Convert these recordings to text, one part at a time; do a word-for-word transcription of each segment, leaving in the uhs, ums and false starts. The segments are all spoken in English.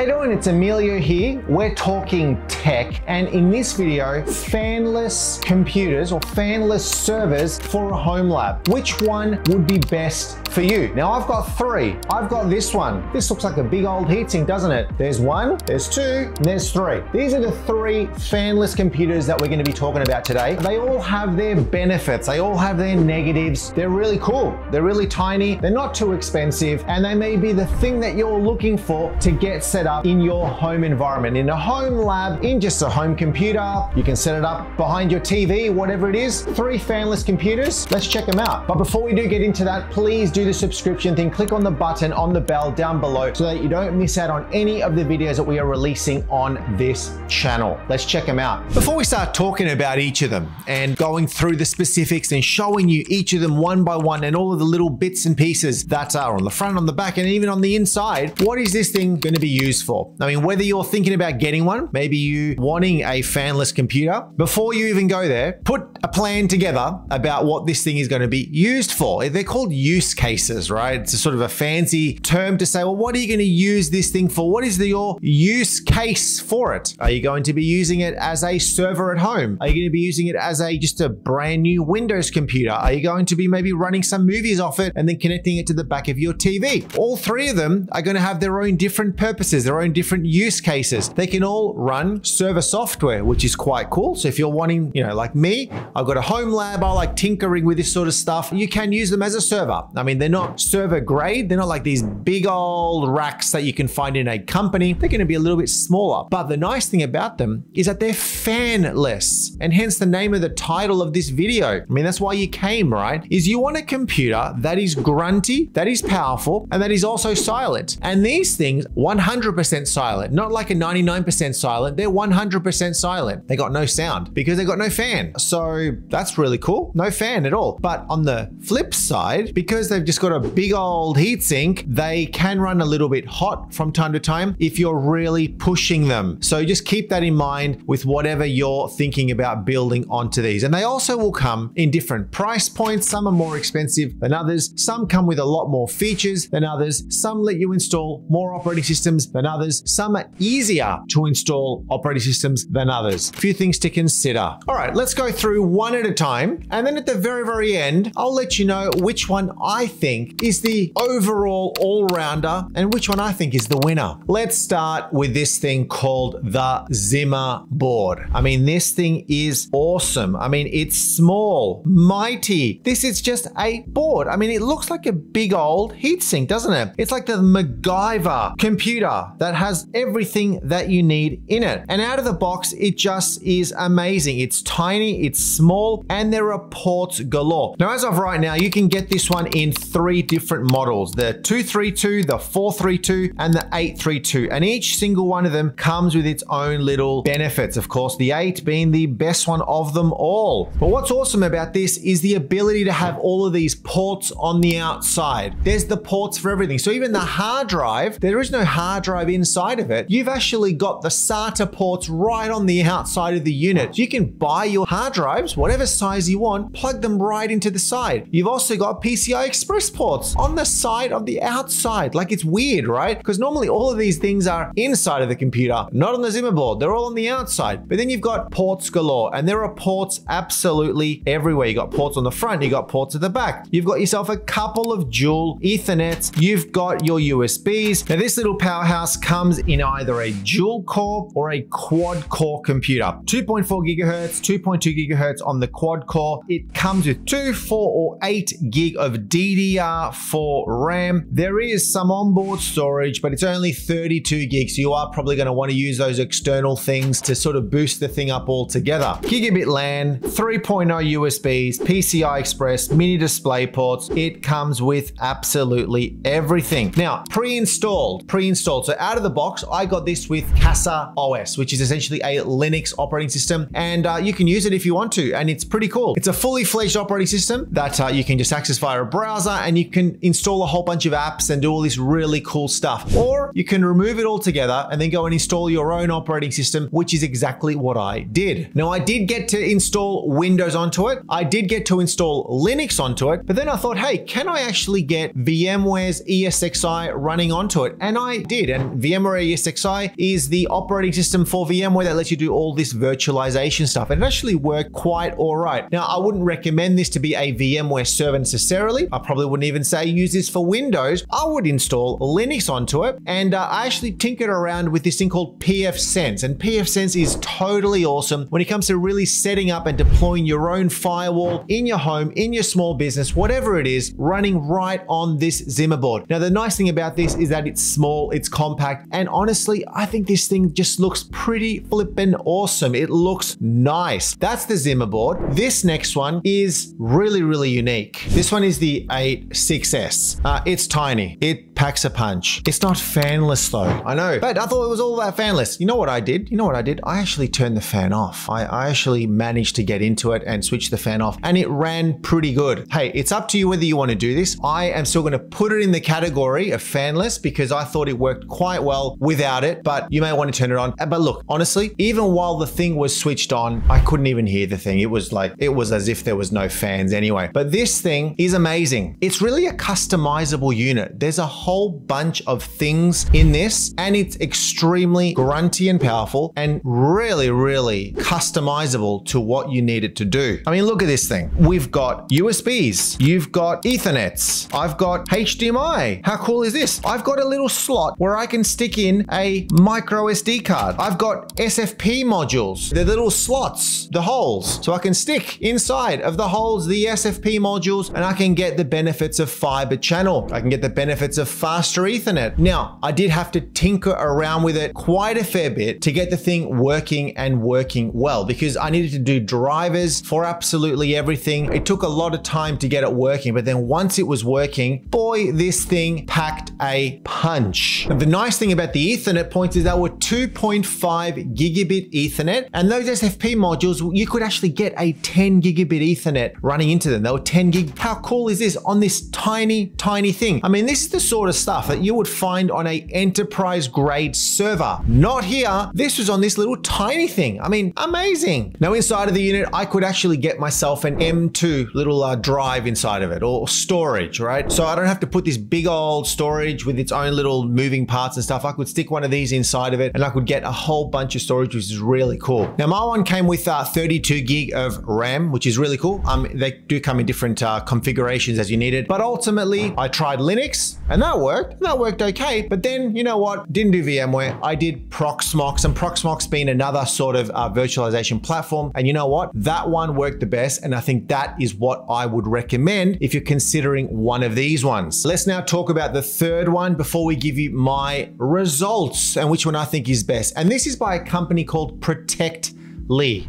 Hello, and it's Emilio here. We're talking tech, and in this video, fanless computers or fanless servers for a home lab. Which one would be best for you? Now, I've got three. I've got this one. This looks like a big old heatsink, doesn't it? There's one, there's two, and there's three. These are the three fanless computers that we're going to be talking about today. They all have their benefits. They all have their negatives. They're really cool. They're really tiny. They're not too expensive, and they may be the thing that you're looking for to get set up in your home environment, in a home lab, in just a home computer. You can set it up behind your T V, whatever it is. Three fanless computers. Let's check them out. But before we do get into that, please do the subscription thing. Click on the button on the bell down below so that you don't miss out on any of the videos that we are releasing on this channel. Let's check them out. Before we start talking about each of them and going through the specifics and showing you each of them one by one and all of the little bits and pieces that are on the front, on the back, and even on the inside, what is this thing going to be used for? I mean, whether you're thinking about getting one, maybe you wanting a fanless computer, before you even go there, put a plan together about what this thing is going to be used for. They're called use cases, right? It's a sort of a fancy term to say, well, what are you going to use this thing for? What is the, your use case for it? Are you going to be using it as a server at home? Are you going to be using it as a just a brand new Windows computer? Are you going to be maybe running some movies off it and then connecting it to the back of your T V? All three of them are going to have their own different purposes, their own different use cases. They can all run server software, which is quite cool. So if you're wanting, you know, like me, I've got a home lab, I like tinkering with this sort of stuff. You can use them as a server. I mean, they're not server grade. They're not like these big old racks that you can find in a company. They're going to be a little bit smaller. But the nice thing about them is that they're fanless, and hence the name of the title of this video. I mean, that's why you came, right? Is you want a computer that is grunty, that is powerful, and that is also silent. And these things, one hundred percent silent, not like a ninety-nine percent silent. They're one hundred percent silent. They got no sound because they got no fan. So that's really cool. No fan at all. But on the flip side, because they've just got a big old heatsink, they can run a little bit hot from time to time if you're really pushing them. So just keep that in mind with whatever you're thinking about building onto these. And they also will come in different price points. Some are more expensive than others. Some come with a lot more features than others. Some let you install more operating systems than others. Some are easier to install operating systems than others. A few things to consider. All right, let's go through one at a time. And then at the very, very end, I'll let you know which one I think is the overall all-rounder and which one I think is the winner. Let's start with this thing called the Zima board. I mean, this thing is awesome. I mean, it's small, mighty. This is just a board. I mean, it looks like a big old heatsink, doesn't it? It's like the MacGyver computer that has everything that you need in it. And out of the box, it just is amazing. It's tiny, it's small, and there are ports galore. Now, as of right now, you can get this one in three different models, the two thirty-two, the four thirty-two, and the eight thirty-two. And each single one of them comes with its own little benefits. Of course, the eight being the best one of them all. But what's awesome about this is the ability to have all of these ports on the outside. There's the ports for everything. So even the hard drive, there is no hard drive inside of it. You've actually got the SATA ports right on the outside of the unit. So you can buy your hard drives, whatever size you want, plug them right into the side. You've also got P C I Express ports on the side of the outside. Like, it's weird, right? Because normally all of these things are inside of the computer, not on the Zima board. They're all on the outside. But then you've got ports galore, and there are ports absolutely everywhere. You got ports on the front, you got ports at the back. You've got yourself a couple of dual Ethernets. You've got your U S Bs. Now, this little powerhouse comes in either a dual core or a quad core computer. two point four gigahertz, two point two gigahertz on the quad core. It comes with two, four, or eight gig of D D R four RAM. There is some onboard storage, but it's only thirty-two gigs. So you are probably going to want to use those external things to sort of boost the thing up altogether. Gigabit LAN, three point oh U S Bs, P C I Express, mini display ports. It comes with absolutely everything. Now, pre-installed, pre-installed. So out of the box, I got this with CasaOS, which is essentially a Linux operating system, and uh, you can use it if you want to, and it's pretty cool. It's a fully fledged operating system that uh, you can just access via a browser, and you can install a whole bunch of apps and do all this really cool stuff. Or you can remove it altogether and then go and install your own operating system, which is exactly what I did. Now, I did get to install Windows onto it. I did get to install Linux onto it, but then I thought, hey, can I actually get VMware's ESXi running onto it? And I did. And VMware ESXi is the operating system for VMware that lets you do all this virtualization stuff. And it actually worked quite all right. Now, I wouldn't recommend this to be a VMware server necessarily. I probably wouldn't even say use this for Windows. I would install Linux onto it. And uh, I actually tinkered around with this thing called pfSense. And pfSense is totally awesome when it comes to really setting up and deploying your own firewall in your home, in your small business, whatever it is, running right on this Zima board. Now, the nice thing about this is that it's small, it's compact, and honestly, I think this thing just looks pretty flippin' awesome. It looks nice. That's the Zima board. This next one is really, really unique. This one is the eight six S. Uh, it's tiny. It packs a punch. It's not fanless though. I know, but I thought it was all about fanless. You know what I did? You know what I did? I actually turned the fan off. I, I actually managed to get into it and switch the fan off, and it ran pretty good. Hey, it's up to you whether you want to do this. I am still going to put it in the category of fanless because I thought it worked quite well without it, but you may want to turn it on. But look, honestly, even while the thing was switched on, I couldn't even hear the thing. It was like, it was as if there was no fans anyway. But this thing is amazing. It's really a customizable unit. There's a whole bunch of things in this, and it's extremely grunty and powerful and really, really customizable to what you need it to do. I mean, look at this thing. We've got U S Bs. You've got Ethernets. I've got H D M I. How cool is this? I've got a little slot where I can stick in a micro S D card. I've got S F P modules, the little slots, the holes. So I can stick inside of the holes, the S F P modules, and I can get the benefits of fiber channel. I can get the benefits of faster Ethernet. Now, I did have to tinker around with it quite a fair bit to get the thing working and working well, because I needed to do drivers for absolutely everything. It took a lot of time to get it working, but then once it was working, boy, this thing packed a punch. And the nice thing about the Ethernet points is that were two point five gigabit Ethernet, and those S F P modules, you could actually get a ten gigabit Ethernet running into them. They were ten gig. How cool is this on this tiny, tiny thing? I mean, this is the sort of stuff that you would find on a enterprise grade server. Not here. This was on this little tiny thing. I mean, amazing. Now, inside of the unit, I could actually get myself an M two little uh, drive inside of it, or storage, right? So I don't have to put this big old storage with its own little moving parts and stuff. I could stick one of these inside of it and I could get a whole bunch of storage, which is really cool. Now, my one came with uh, thirty-two gig of RAM, which is really cool. Um, they do come in different uh, configurations as you need it. But ultimately, I tried Linux and that worked. And that worked okay. But then, you know what? Didn't do VMware. I did Proxmox, and Proxmox being another sort of uh, virtualization platform. And you know what? That one worked the best. And I think that is what I would recommend if you're considering one of these ones. Let's now talk about the third one before we give you my results and which one I think is best. And this is by a company called Protectli.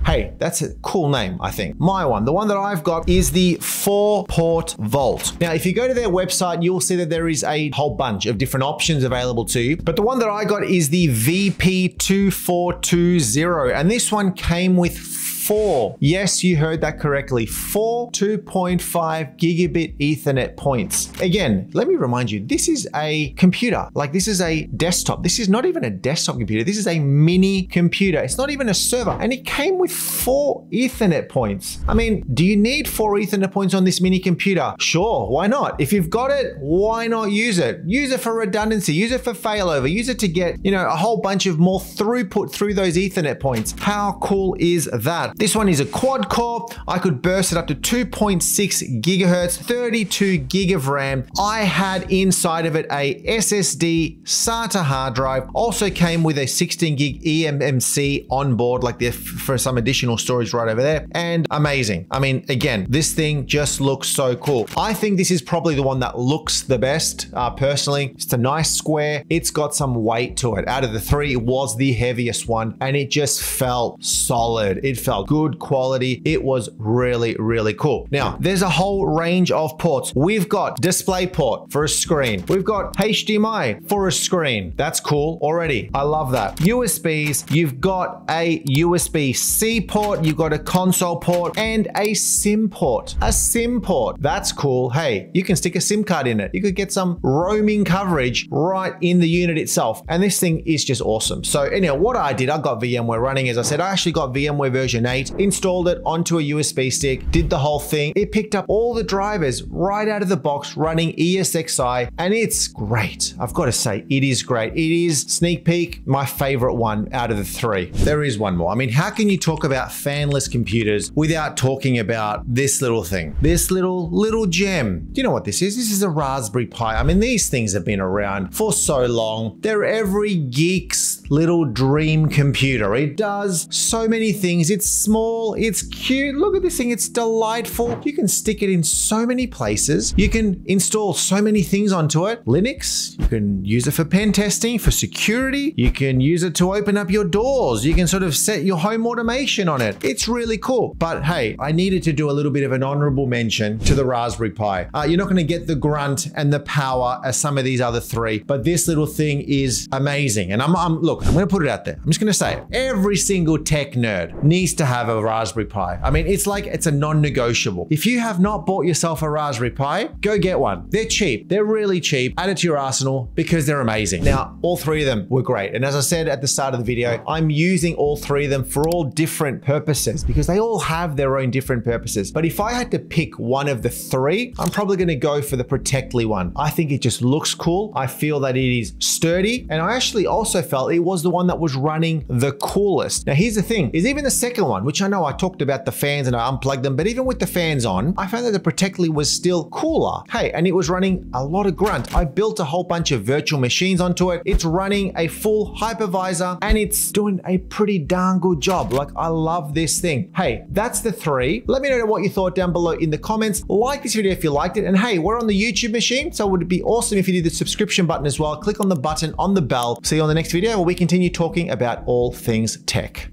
Hey, that's a cool name, I think. My one, the one that I've got, is the four port Vault. Now, if you go to their website, you'll see that there is a whole bunch of different options available to you. But the one that I got is the V P two four two zero. And this one came with four. Yes, you heard that correctly. Four two point five gigabit Ethernet points. Again, let me remind you, this is a computer. Like, this is a desktop. This is not even a desktop computer. This is a mini computer. It's not even a server. And it came with four Ethernet points. I mean, do you need four Ethernet points on this mini computer? Sure, why not? If you've got it, why not use it? Use it for redundancy, use it for failover, use it to get, you know, a whole bunch of more throughput through those Ethernet points. How cool is that? This one is a quad core. I could burst it up to two point six gigahertz, thirty-two gig of RAM. I had inside of it a S S D SATA hard drive. Also came with a sixteen gig eMMC on board, like there for some additional storage right over there. And amazing. I mean, again, this thing just looks so cool. I think this is probably the one that looks the best uh, personally. It's a nice square. It's got some weight to it. Out of the three, it was the heaviest one, and it just felt solid. It felt good quality. It was really, really cool. Now, there's a whole range of ports. We've got DisplayPort for a screen. We've got H D M I for a screen. That's cool already. I love that. U S Bs, you've got a U S B C port, you've got a console port, and a SIM port. A SIM port. That's cool. Hey, you can stick a SIM card in it. You could get some roaming coverage right in the unit itself. And this thing is just awesome. So anyhow, what I did, I got VMware running. As I said, I actually got VMware version night, installed it onto a U S B stick, did the whole thing. It picked up all the drivers right out of the box running E S X i, and it's great. I've got to say, it is great. It is, sneak peek, my favorite one out of the three. There is one more. I mean, how can you talk about fanless computers without talking about this little thing? This little, little gem. Do you know what this is? This is a Raspberry Pi. I mean, these things have been around for so long. They're every geek's little dream computer. It does so many things. It's small, it's cute. Look at this thing, it's delightful. You can stick it in so many places. You can install so many things onto it. Linux, you can use it for pen testing, for security. You can use it to open up your doors. You can sort of set your home automation on it. It's really cool. But hey, I needed to do a little bit of an honorable mention to the Raspberry Pi. Uh, you're not gonna get the grunt and the power as some of these other three, but this little thing is amazing. And I'm, I'm look, I'm gonna put it out there. I'm just gonna say it. Every single tech nerd needs to have a Raspberry Pi. I mean, it's like, it's a non-negotiable. If you have not bought yourself a Raspberry Pi, go get one. They're cheap, they're really cheap. Add it to your arsenal because they're amazing. Now, all three of them were great. And as I said at the start of the video, I'm using all three of them for all different purposes because they all have their own different purposes. But if I had to pick one of the three, I'm probably gonna go for the Protectli one. I think it just looks cool. I feel that it is sturdy. And I actually also felt it was the one that was running the coolest. Now, here's the thing, is even the second one, which I know I talked about the fans and I unplugged them, but even with the fans on, I found that the Protectli was still cooler. Hey, and it was running a lot of grunt. I built a whole bunch of virtual machines onto it. It's running a full hypervisor and it's doing a pretty darn good job. Like, I love this thing. Hey, that's the three. Let me know what you thought down below in the comments. Like this video if you liked it. And hey, we're on the YouTube machine, so would it be awesome if you did the subscription button as well. Click on the button on the bell. See you on the next video where we continue talking about all things tech.